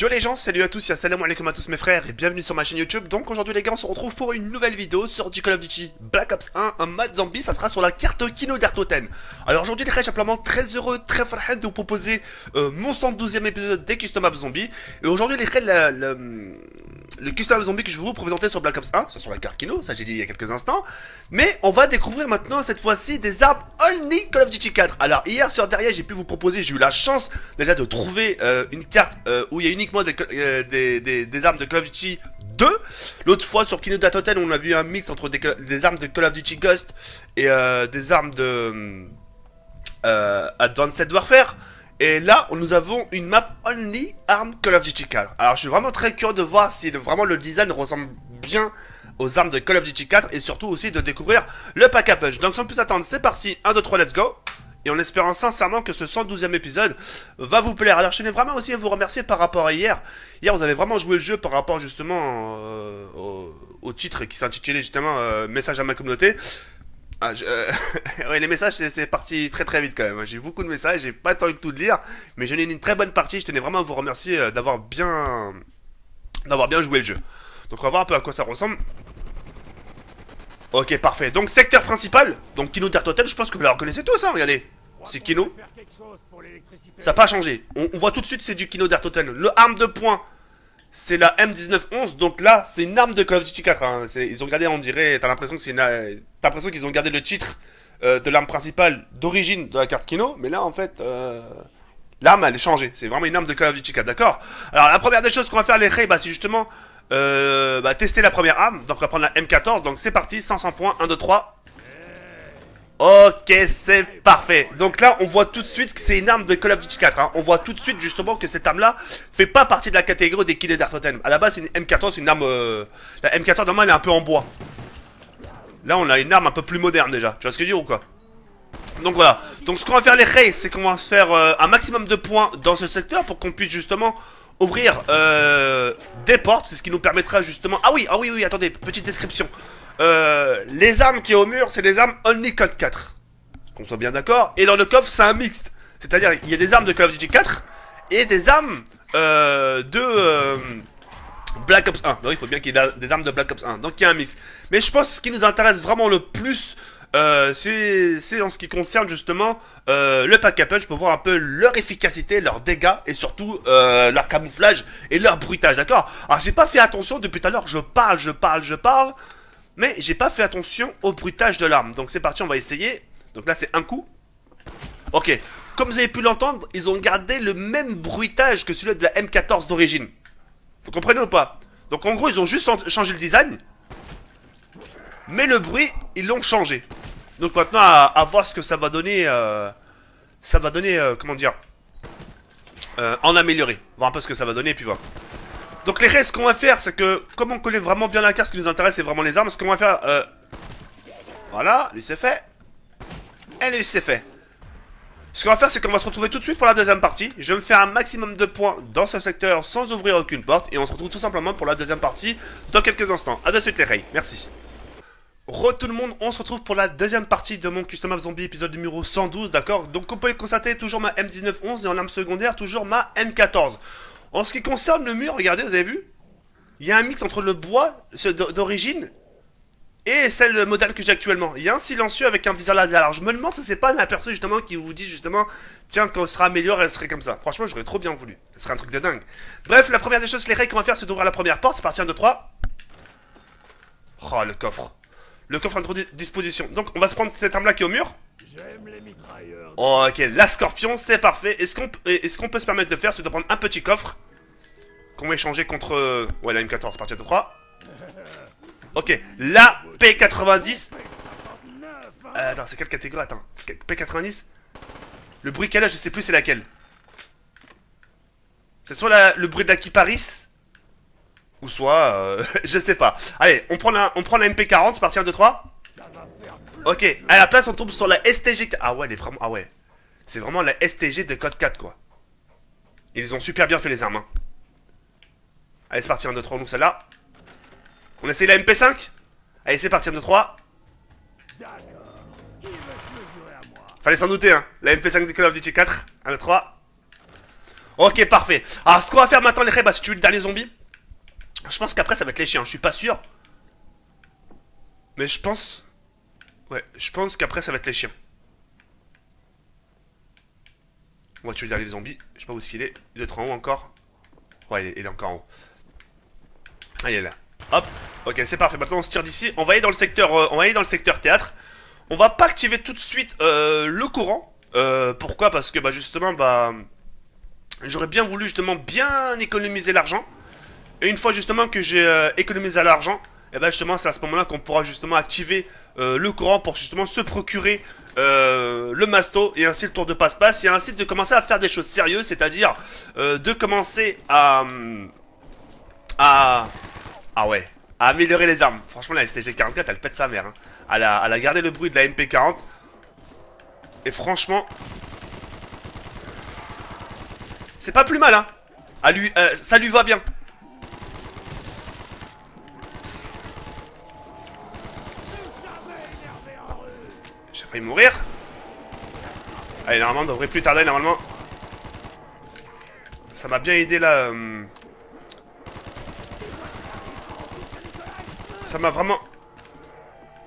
Yo les gens, salut à tous, ya salam alaikum à tous mes frères et bienvenue sur ma chaîne YouTube. Donc aujourd'hui les gars, on se retrouve pour une nouvelle vidéo sur du Call of Duty Black Ops 1, un mode zombie, ça sera sur la carte Kino der Toten. Alors aujourd'hui les gars, je suis simplement très heureux, très farhan de vous proposer mon 112e épisode des Custom Maps Zombies. Et aujourd'hui les gars, le Custom Maps Zombies que je vais vous présenter sur Black Ops 1, c'est sur la carte Kino, ça j'ai dit il y a quelques instants. Mais on va découvrir maintenant cette fois-ci des armes only Call of Duty 4. Alors hier sur derrière, j'ai pu vous proposer, j'ai eu la chance déjà de trouver une carte où il y a une uniquement des armes de Call of Duty 2. L'autre fois sur Kino der Toten, on a vu un mix entre des armes de Call of Duty Ghost et des armes de Advanced Warfare. Et là, nous avons une map only armes Call of Duty 4. Alors, je suis vraiment très curieux de voir si vraiment le design ressemble bien aux armes de Call of Duty 4 et surtout aussi de découvrir le pack à punch. Donc, sans plus attendre, c'est parti. 1, 2, 3, let's go! Et en espérant sincèrement que ce 112e épisode va vous plaire. Alors je tenais vraiment aussi à vous remercier par rapport à hier. Hier vous avez vraiment joué le jeu par rapport justement au titre qui s'intitulait justement Message à ma communauté. Ah, ouais, les messages c'est parti très très vite quand même. J'ai eu beaucoup de messages, j'ai pas tant eu de tout de lire. Mais j'en ai une très bonne partie, je tenais vraiment à vous remercier d'avoir bien joué le jeu. Donc on va voir un peu à quoi ça ressemble. Ok, parfait, donc secteur principal. Donc Kino der Toten, je pense que vous la reconnaissez tous hein, regardez. C'est Kino. Ça n'a pas changé, on voit tout de suite c'est du Kino der Toten. Le arme de poing, c'est la M1911. Donc là c'est une arme de Call of Duty 4 hein. Ils ont gardé, on dirait, t'as l'impression que c'est une... T'as l'impression qu'ils ont gardé le titre de l'arme principale d'origine de la carte Kino. Mais là en fait l'arme elle est changée, c'est vraiment une arme de Call of Duty 4, d'accord. Alors la première des choses qu'on va faire les raids, bah, c'est justement tester la première arme. Donc on va prendre la M14. Donc c'est parti, 500 points, 1, 2, 3. Ok, c'est parfait. Donc là on voit tout de suite que c'est une arme de Call of Duty 4 hein. On voit tout de suite justement que cette arme là fait pas partie de la catégorie des Kino der Toten. A la base une M14, une arme la M14 normalement elle est un peu en bois. Là on a une arme un peu plus moderne déjà. Tu vois ce que je veux dire ou quoi? Donc voilà, donc ce qu'on va faire les raids, c'est qu'on va se faire un maximum de points dans ce secteur pour qu'on puisse justement ouvrir des portes. C'est ce qui nous permettra justement... Ah oui, attendez, petite description. Les armes qui est au mur, c'est les armes only Code 4. Qu'on soit bien d'accord. Et dans le coffre, c'est un mixte. C'est-à-dire, il y a des armes de Call of Duty 4 et des armes de Black Ops 1. Donc il faut bien qu'il y ait des armes de Black Ops 1. Donc il y a un mixte. Mais je pense que ce qui nous intéresse vraiment le plus... c'est en ce qui concerne justement le pack à punch pour voir un peu leur efficacité, leurs dégâts et surtout leur camouflage et leur bruitage, d'accord. Alors j'ai pas fait attention depuis tout à l'heure, je parle, mais j'ai pas fait attention au bruitage de l'arme. Donc c'est parti, on va essayer. Donc là c'est un coup. Ok, comme vous avez pu l'entendre, ils ont gardé le même bruitage que celui de la M14 d'origine. Vous comprenez ou pas? Donc en gros ils ont juste changé le design, mais le bruit ils l'ont changé. Donc maintenant à voir ce que ça va donner. Ça va donner comment dire, en amélioré. Voir un peu ce que ça va donner et puis voilà. Donc les raids, ce qu'on va faire, c'est que comme on connaît vraiment bien la carte, ce qui nous intéresse c'est vraiment les armes. Ce qu'on va faire voilà, lui c'est fait. Et lui c'est fait. Ce qu'on va faire, c'est qu'on va se retrouver tout de suite pour la deuxième partie. Je vais me faire un maximum de points dans ce secteur sans ouvrir aucune porte. Et on se retrouve tout simplement pour la deuxième partie dans quelques instants. A de suite les raids, merci. Re tout le monde, on se retrouve pour la deuxième partie de mon Custom Maps Zombie épisode numéro 112, d'accord. Donc comme vous pouvez le constater, toujours ma M1911 et en arme secondaire, toujours ma M14. En ce qui concerne le mur, regardez, vous avez vu, il y a un mix entre le bois d'origine et celle modèle que j'ai actuellement. Il y a un silencieux avec un viseur laser. Alors je me demande si c'est pas un aperçu justement qui vous dit justement, tiens, quand on sera amélioré, elle serait comme ça. Franchement, j'aurais trop bien voulu, ce serait un truc de dingue. Bref, la première des choses, les règles qu'on va faire, c'est d'ouvrir la première porte. C'est parti, 1, 2, 3. Oh, le coffre. Le coffre à notre disposition. Donc on va se prendre cette arme là qui est au mur. Oh, ok, la scorpion, c'est parfait. Et ce qu'on peut se permettre de faire, c'est de prendre un petit coffre qu'on va échanger contre... Ouais, la M14, partie de 3. Ok, la P90. Attends, c'est quelle catégorie? Attends, P90. Le bruit qu'elle a, je sais plus c'est laquelle. C'est soit le bruit de la Kiparis, ou soit, je sais pas. Allez, on prend la MP40, c'est parti, 1, 2, 3. Ok, à la place, on tombe sur la STG... Ah ouais, elle est vraiment... Ah ouais. C'est vraiment la STG de Code 4, quoi. Ils ont super bien fait les armes, hein. Allez, c'est parti, 1, 2, 3, on ouvre celle-là. On essaye la MP5. Allez, c'est parti, 1, 2, 3. Fallait s'en douter, hein. La MP5 de Call of Duty 4. 1, 2, 3. Ok, parfait. Alors, ce qu'on va faire maintenant, les rébats, si tu veux le dernier zombie, je pense qu'après, ça va être les chiens. Je suis pas sûr. Mais je pense... Ouais, je pense qu'après, ça va être les chiens. On va tuer le dernier zombie. Je sais pas où est-ce qu'il est. Il doit être en haut encore. Ouais, il est encore en haut. Ah, il est là. Hop. Ok, c'est parfait. Maintenant, on se tire d'ici. On va aller dans le secteur, théâtre. On va pas activer tout de suite le courant. Pourquoi? Parce que, bah, justement, bah... J'aurais bien voulu justement bien économiser l'argent. Et une fois justement que j'ai économisé l'argent, et ben justement c'est à ce moment-là qu'on pourra justement activer le courant pour justement se procurer le masto et ainsi le tour de passe-passe. Et ainsi de commencer à faire des choses sérieuses, c'est-à-dire de commencer à améliorer les armes. Franchement la STG44 elle pète sa mère, hein. Elle a gardé le bruit de la MP40. Et franchement... C'est pas plus mal, hein. Ça lui va bien. J'ai failli mourir. Allez, normalement, on devrait plus tarder, normalement. Ça m'a bien aidé, là. Ça m'a vraiment...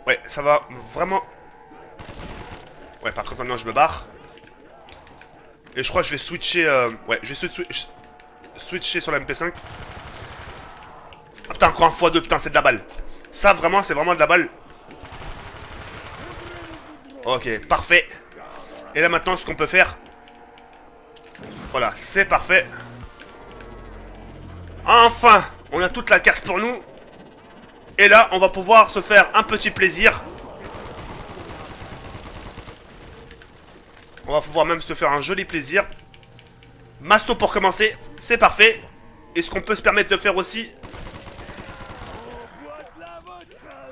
Ouais, ça va vraiment... Ouais, par contre, maintenant, je me barre. Et je crois que je vais switcher... Ouais, je vais switcher sur la MP5. Ah putain, encore un x2, putain, c'est de la balle. Ça, vraiment, c'est vraiment de la balle. Ok, parfait. Et là, maintenant, ce qu'on peut faire... Voilà, c'est parfait. Enfin, on a toute la carte pour nous. Et là, on va pouvoir se faire un petit plaisir. On va pouvoir même se faire un joli plaisir. Masto pour commencer, c'est parfait. Et ce qu'on peut se permettre de faire aussi,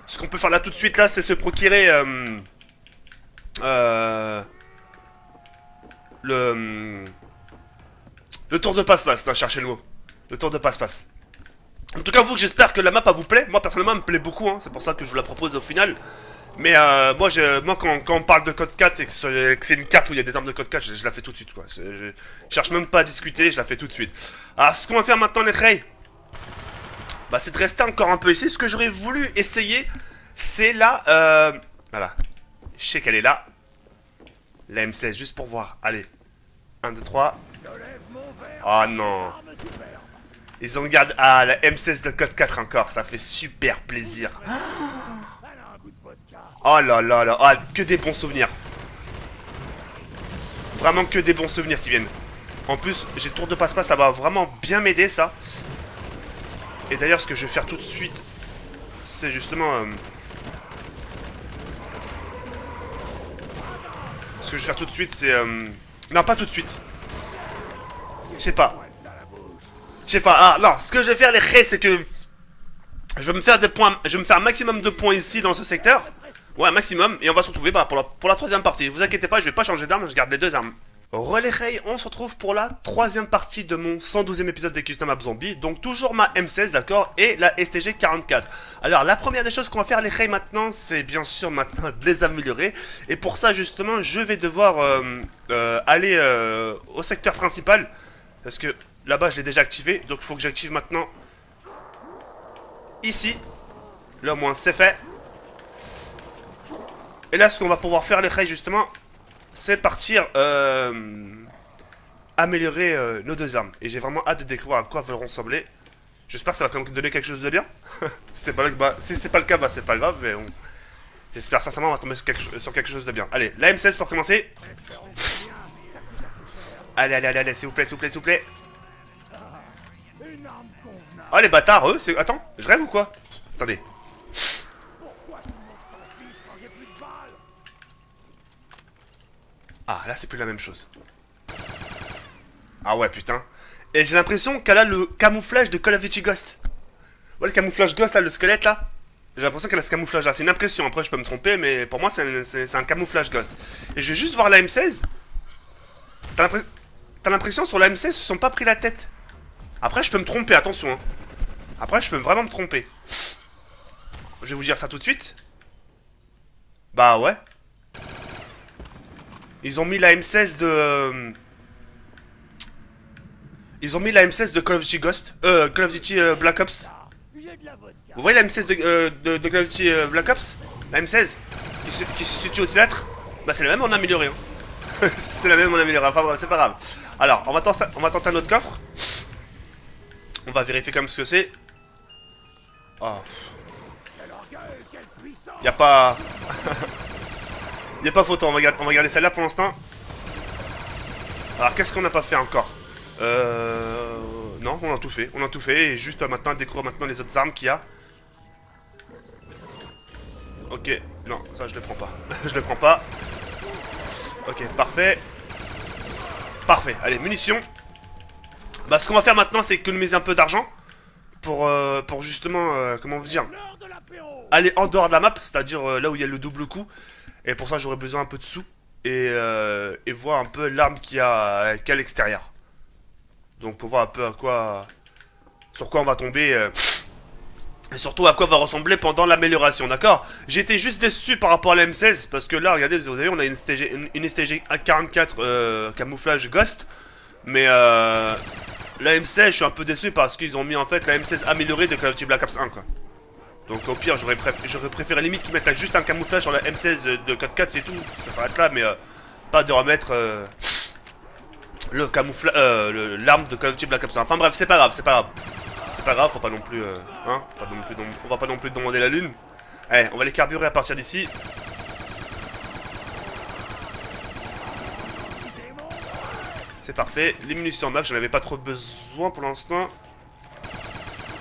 ce qu'on peut faire là tout de suite là, c'est se procurer le tour de passe-passe, hein, cherchez le mot. Le tour de passe-passe. En tout cas vous, j'espère que la map vous plaît. Moi personnellement elle me plaît beaucoup, hein. C'est pour ça que je vous la propose au final. Mais moi quand on parle de code 4 et que c'est une carte où il y a des armes de code 4, je la fais tout de suite quoi. Je cherche même pas à discuter, je la fais tout de suite. Alors ce qu'on va faire maintenant les Ray, bah c'est de rester encore un peu ici. Ce que j'aurais voulu essayer, c'est la... Voilà, je sais qu'elle est là. La M16 juste pour voir, allez 1, 2, 3. Oh non. Ils en gardent... Ah la M16 de code 4 encore, ça fait super plaisir. Oh là là là, oh, que des bons souvenirs. Vraiment que des bons souvenirs qui viennent. En plus, j'ai le tour de passe-passe, ça va vraiment bien m'aider ça. Et d'ailleurs, ce que je vais faire tout de suite, c'est justement... Ce que je vais faire tout de suite, c'est... Non, pas tout de suite. Je sais pas. Je sais pas, ah non, ce que je vais faire les raies, c'est que... Je vais me faire des points, je vais me faire un maximum de points ici dans ce secteur. Ouais, maximum, et on va se retrouver bah, pour la troisième partie. Vous inquiétez pas, je vais pas changer d'arme, je garde les deux armes. Relay, on se retrouve pour la troisième partie de mon 112e épisode des Custom Map Zombie. Donc toujours ma M16, d'accord, et la STG44. Alors la première des choses qu'on va faire les Ray maintenant, c'est bien sûr maintenant de les améliorer. Et pour ça justement, je vais devoir aller au secteur principal. Parce que là-bas, je l'ai déjà activé, donc il faut que j'active maintenant ici. Là au moins c'est fait. Et là, ce qu'on va pouvoir faire, les Ray, justement, c'est partir améliorer nos deux armes. Et j'ai vraiment hâte de découvrir à quoi elles vont ressembler. J'espère que ça va quand même donner quelque chose de bien. C'est pas le, bah, si c'est pas le cas, bah, c'est pas grave, mais on... J'espère sincèrement on va tomber sur quelque chose de bien. Allez, la M16 pour commencer. Allez, allez, allez, allez, s'il vous plaît, s'il vous plaît, s'il vous plaît. Oh, les bâtards, eux, c'est... Attends, je rêve ou quoi? Attendez. Ah là c'est plus la même chose. Ah ouais putain. Et j'ai l'impression qu'elle a le camouflage de Call of Duty Ghost. Ouais le camouflage Ghost là, le squelette là. J'ai l'impression qu'elle a ce camouflage là, c'est une impression. Après je peux me tromper mais pour moi c'est un camouflage Ghost. Et je vais juste voir la M16. T'as l'impression sur la M16 ils se sont pas pris la tête. Après je peux me tromper, attention hein. Après je peux vraiment me tromper. Je vais vous dire ça tout de suite. Bah ouais. Ils ont mis la M16 de... Ils ont mis la M16 de Call of Duty Ghost, Call of Duty Black Ops. Vous voyez la M16 de Call of Duty Black Ops? La M16 qui se situe au théâtre. Bah c'est la même, on a amélioré hein. C'est la même, on a amélioré, enfin c'est pas grave. Alors on va tenter un autre coffre. On va vérifier quand même ce que c'est. Oh. Y'a pas... Y'a pas photo, on va garder celle-là pour l'instant. Alors qu'est-ce qu'on n'a pas fait encore? Non, on a tout fait, et juste maintenant découvrir maintenant les autres armes qu'il y a. Ok, non, ça je le prends pas. Je le prends pas. Ok, parfait. Parfait, allez, munitions. Bah ce qu'on va faire maintenant c'est économiser un peu d'argent. Pour justement, comment vous dire, aller en dehors de la map, c'est-à-dire là où il y a le double coup. Et pour ça j'aurais besoin un peu de sous. Et voir un peu l'arme qu'il y a qu'à l'extérieur. Donc pour voir un peu à quoi, sur quoi on va tomber et surtout à quoi va ressembler pendant l'amélioration, d'accord? J'étais juste déçu par rapport à la M16 parce que là, regardez, vous avez on a une STG44 camouflage Ghost. Mais la M16, je suis un peu déçu parce qu'ils ont mis en fait la M16 améliorée de Call of Duty Black Ops 1 quoi. Donc au pire, j'aurais préféré limite qu'ils mettent juste un camouflage sur la M16 de 4x4, c'est tout, ça s'arrête là, mais pas de remettre le camouflage, l'arme de Call of Duty Black Ops 1. Enfin bref, c'est pas grave, faut pas non plus, hein, on va pas non plus demander la lune. Allez, on va les carburer à partir d'ici. C'est parfait, les munitions en max, j'en avais pas trop besoin pour l'instant.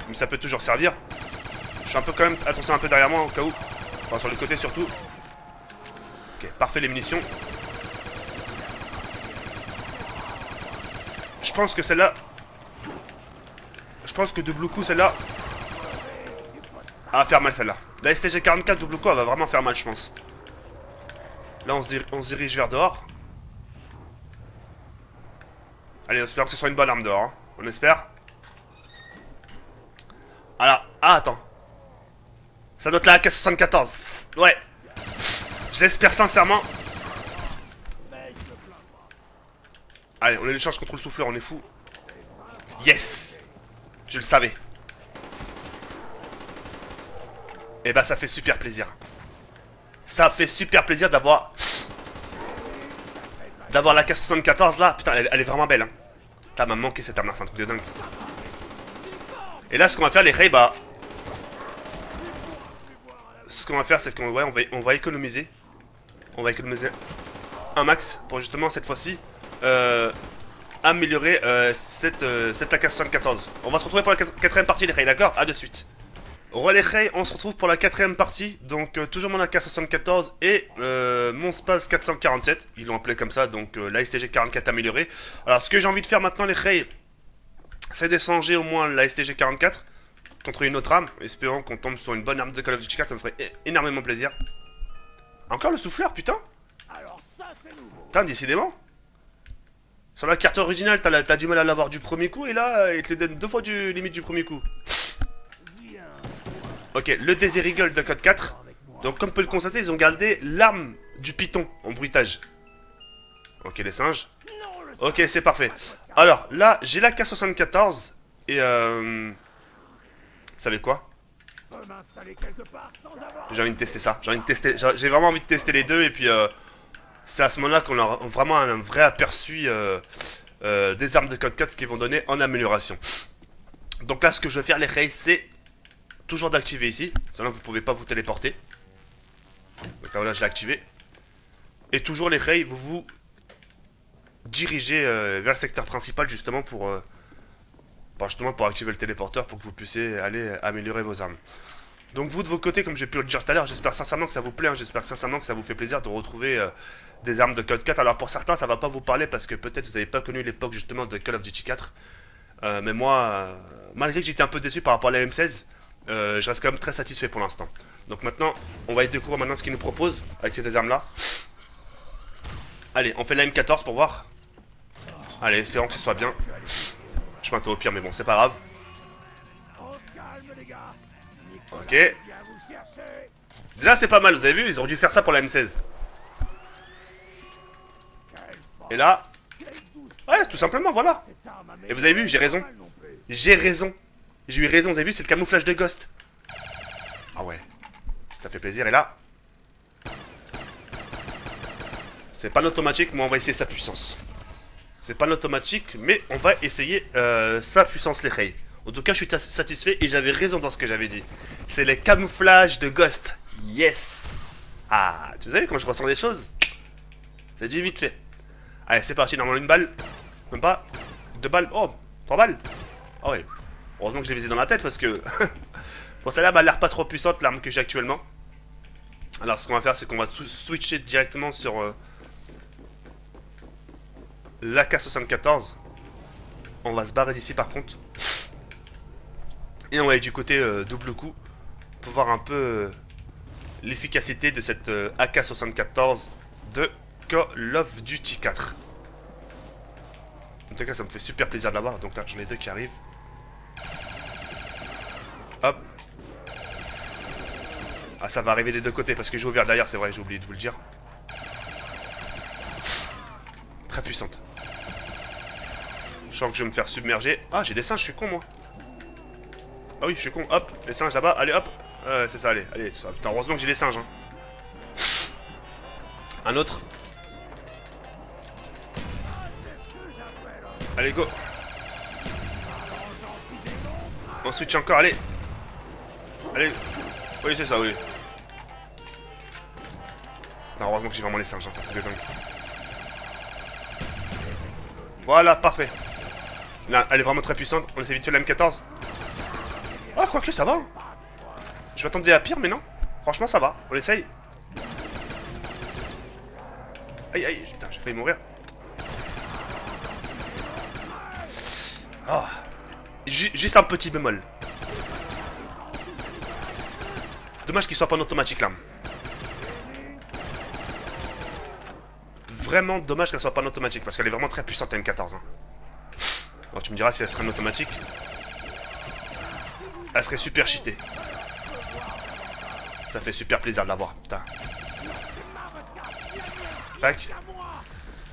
Mais ça peut toujours servir. Je suis un peu quand même, attention un peu derrière moi au cas où. Enfin sur le côté surtout. Ok, parfait les munitions. Je pense que celle-là... Je pense que double coup celle-là... Ah, faire mal celle-là. La STG44 double coup elle va vraiment faire mal je pense. Là on se dirige vers dehors. Allez, on espère que ce soit une bonne arme dehors, hein. On espère. Alors, ah attends. Ça doit être la AK-74. Ouais. Je l'espère sincèrement. Allez, on échange contre le souffleur, on est fou. Yes. Je le savais. Et bah ça fait super plaisir. Ça fait super plaisir d'avoir... D'avoir la AK-74 là. Putain, elle est vraiment belle, hein. Ça m'a manqué cette arme-là, c'est un truc de dingue. Et là, ce qu'on va faire, les rays, bah... Ce qu'on va faire, c'est qu'on ouais, on va économiser. On va économiser un max pour justement, cette fois-ci, améliorer cette AK-74. On va se retrouver pour la quatrième partie, les rays, d'accord? A de suite. Re les rays, on se retrouve pour la quatrième partie. Donc, toujours mon AK-74 et mon Spaz 447. Ils l'ont appelé comme ça, donc la STG44 améliorée. Alors, ce que j'ai envie de faire maintenant, les rays... C'est d'échanger au moins la STG44 contre une autre arme, espérant qu'on tombe sur une bonne arme de Call of Duty 4, ça me ferait énormément plaisir. Encore le souffleur, putain. Putain, décidément. Sur la carte originale, t'as du mal à l'avoir du premier coup, et là, il te le donne deux fois limite du premier coup. Ok, le Desert Eagle de code 4. Donc, comme on peut le constater, ils ont gardé l'arme du python en bruitage. Ok, les singes. Ok, c'est parfait. Alors, là, j'ai la K74 et vous savez quoi? J'ai envie de tester ça. J'ai vraiment envie de tester les deux. Et puis, c'est à ce moment-là qu'on a vraiment un vrai aperçu des armes de code 4 qui vont donner en amélioration. Donc là, ce que je vais faire, les rails, c'est toujours d'activer ici. Sinon, vous ne pouvez pas vous téléporter. Donc là, voilà, je l'ai activé. Et toujours les rails, vous dirigé vers le secteur principal justement pour activer le téléporteur pour que vous puissiez aller améliorer vos armes. Donc vous de vos côtés, comme j'ai pu le dire tout à l'heure, j'espère sincèrement que ça vous plaît, hein, j'espère sincèrement que ça vous fait plaisir de retrouver des armes de Code 4. Alors pour certains ça va pas vous parler parce que peut-être vous n'avez pas connu l'époque justement de Call of Duty 4. Mais moi, malgré que j'étais un peu déçu par rapport à la M16, je reste quand même très satisfait pour l'instant. Donc maintenant, on va y découvrir maintenant ce qu'ils nous proposent avec ces deux armes là. Allez, on fait la M14 pour voir. Allez, espérons que ce soit bien. Je m'attends au pire, mais bon, c'est pas grave. Ok. Déjà, c'est pas mal, vous avez vu, ils auraient dû faire ça pour la M16. Et là... Ouais, tout simplement, voilà. Et vous avez vu, j'ai raison. J'ai raison. J'ai eu raison, vous avez vu, c'est le camouflage de Ghost. Ah ouais. Ça fait plaisir, et là... C'est pas l'automatique, mais on va essayer sa puissance. C'est pas l'automatique, mais on va essayer sa puissance, les rails. En tout cas, je suis satisfait et j'avais raison dans ce que j'avais dit. C'est les camouflages de Ghost. Yes. Ah, tu sais, quand je ressens les choses, c'est du vite fait. Allez, c'est parti. Normalement, une balle. Même pas. 2 balles. Oh, 3 balles. Ah ouais. Heureusement que je l'ai visé dans la tête parce que... Bon, celle-là, bah, elle a l'air pas trop puissante, l'arme que j'ai actuellement. Alors, ce qu'on va faire, c'est qu'on va switcher directement sur... l'AK-74. On va se barrer d'ici, par contre. Et on va aller du côté double coup pour voir un peu l'efficacité de cette AK-74 de Call of Duty 4. En tout cas, ça me fait super plaisir de l'avoir. Donc là, j'en ai 2 qui arrivent. Hop. Ah, ça va arriver des 2 côtés parce que j'ai ouvert derrière, c'est vrai, j'ai oublié de vous le dire. Très puissante. Je sens que je vais me faire submerger. Ah, j'ai des singes, je suis con, moi. Ah oui, je suis con, hop, les singes là-bas, allez hop, c'est ça, allez, allez, ça. Putain, heureusement que j'ai les singes, hein. Un autre. Allez, go. On switch encore, allez. Allez, oui, c'est ça, oui. Non, heureusement que j'ai vraiment les singes, hein, ça fait de dingue. Voilà, parfait. Là, elle est vraiment très puissante, on essaie vite sur la M14. Ah, quoique ça va. Je m'attendais à pire, mais non. Franchement, ça va. On essaye. Aïe, aïe, putain, j'ai failli mourir. Oh. Juste un petit bémol. Dommage qu'il soit pas en automatique, l'arme. Vraiment dommage qu'elle soit pas en automatique, parce qu'elle est vraiment très puissante, M14. Hein. Alors, tu me diras si elle serait en automatique. Elle serait super cheatée. Ça fait super plaisir de l'avoir, putain. Tac.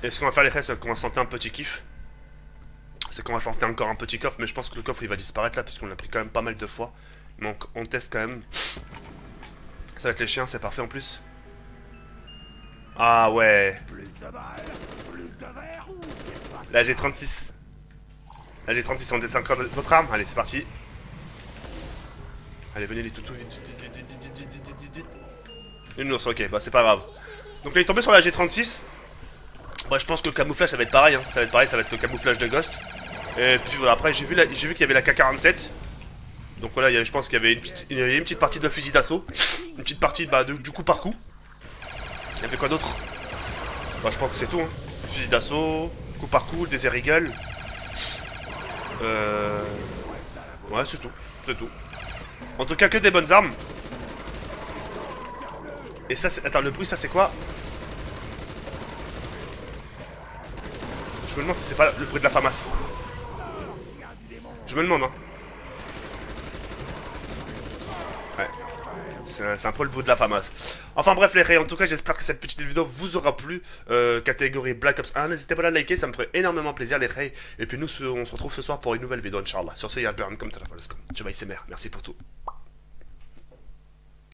Et ce qu'on va faire, les frères, c'est qu'on va sentir un petit kiff. C'est qu'on va sentir encore un petit coffre, mais je pense que le coffre il va disparaître là, puisqu'on l'a pris quand même pas mal de fois. Mais on teste quand même. Ça avec les chiens, c'est parfait en plus. Ah ouais. Là j'ai 36. Là j'ai 36, on descend encore notre arme. Allez, c'est parti. Allez, venez les toutous, vite. Une ours, ok, bah c'est pas grave. Donc là il est tombé sur la G36. Bah je pense que le camouflage ça va être pareil, hein. Ça va être pareil, ça va être le camouflage de Ghost. Et puis voilà, après j'ai vu qu'il y avait la K47. Donc voilà, je pense qu'il y avait une petite partie de fusil d'assaut. Une petite partie bah, du coup par coup. Il y avait quoi d'autre? Bah je pense que c'est tout, hein. Fusil d'assaut, coup par coup, des air eagle. Ouais, c'est tout, c'est tout. En tout cas, que des bonnes armes. Et ça, c'est... Attends, le bruit, ça, c'est quoi? Je me demande si c'est pas le bruit de la FAMAS. Je me demande, hein. Ouais. C'est un peu le bruit de la FAMAS. Enfin bref, les rails, en tout cas, j'espère que cette petite vidéo vous aura plu. Catégorie Black Ops 1, n'hésitez pas à liker, ça me ferait énormément plaisir, les rails. Et puis nous, on se retrouve ce soir pour une nouvelle vidéo, Inch'Allah. Sur ce, il y a un burn comme t'as la. Tu vas y s'aimer. Merci pour tout.